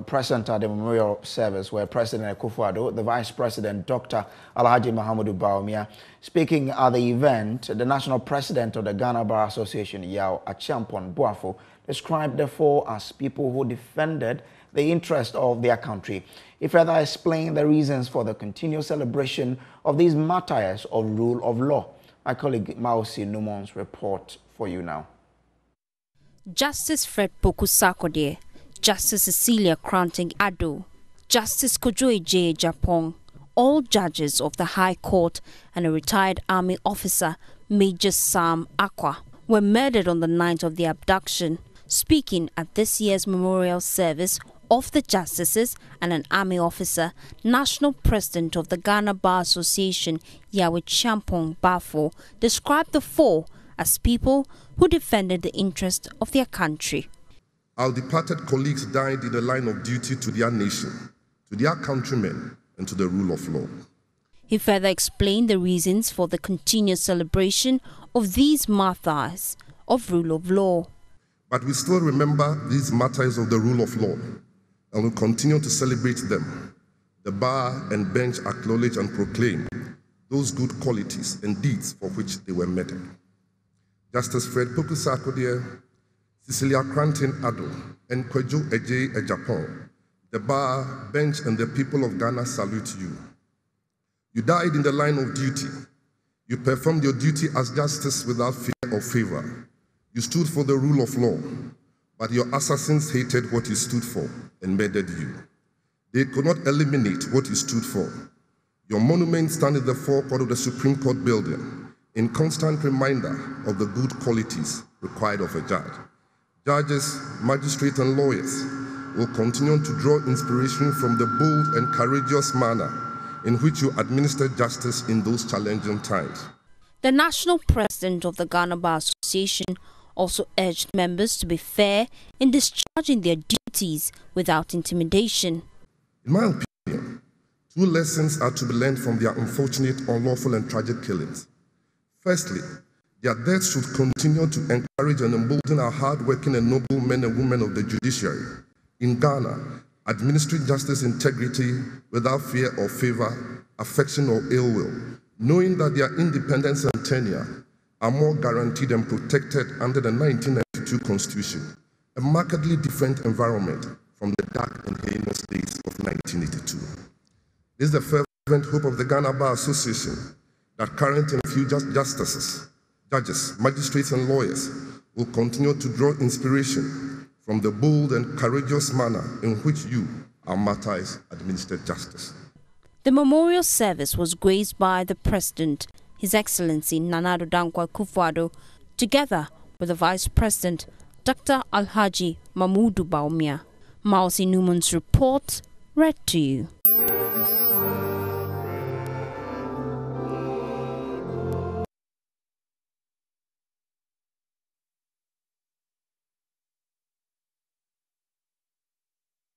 present at the memorial service were President Akufo-Addo, the Vice President Dr. Alhaji Mahamudu Bawumia. Speaking at the event, the National President of the Ghana Bar Association, Yaw Acheampong Boafo, described the four as people who defended the interest of their country. He further explained the reasons for the continued celebration of these martyrs of rule of law. My colleague Mausi Numon's report for you now. Justice Fred Poku Sarkodie, Justice Cecilia Koranteng-Addow, Justice Kojo J. Japong, all judges of the High Court, and a retired army officer, Major Sam Acquah, were murdered on the night of the abduction. Speaking at this year's memorial service of the justices and an army officer, National President of the Ghana Bar Association, Yaw Acheampong Boafo, described the four as people who defended the interest of their country. Our departed colleagues died in the line of duty to their nation, to their countrymen, and to the rule of law. He further explained the reasons for the continuous celebration of these martyrs of rule of law. But we still remember these martyrs of the rule of law, and we continue to celebrate them. The bar and bench acknowledge and proclaim those good qualities and deeds for which they were murdered. Justice Fred Poku Sarkodie, Cecilia Koranteng-Addow, and Kwadwo Agyei Agyepong, the bar, bench, and the people of Ghana salute you. You died in the line of duty. You performed your duty as justice without fear or favor. You stood for the rule of law, but your assassins hated what you stood for and murdered you. They could not eliminate what you stood for. Your monument stands in the forecourt of the Supreme Court building, in constant reminder of the good qualities required of a judge. Judges, magistrates, and lawyers will continue to draw inspiration from the bold and courageous manner in which you administered justice in those challenging times. The National President of the Ghana Bar Association also urged members to be fair in discharging their duties without intimidation. In my opinion, two lessons are to be learned from their unfortunate, unlawful, and tragic killings. Firstly, their deaths should continue to encourage and embolden our hard-working and noble men and women of the judiciary. In Ghana, administering justice integrity without fear or favor, affection or ill will, knowing that their independence and tenure are more guaranteed and protected under the 1992 Constitution, a markedly different environment from the dark and heinous days of 1982. This is the fervent hope of the Ghana Bar Association, that current and future justices, judges, magistrates, and lawyers will continue to draw inspiration from the bold and courageous manner in which you, our martyrs, administered justice. The memorial service was graced by the President, His Excellency Nana Dankwa Akufo-Addo, together with the Vice President, Dr. Alhaji Mahamudu Bawumia. Mausi Newman's report read to you.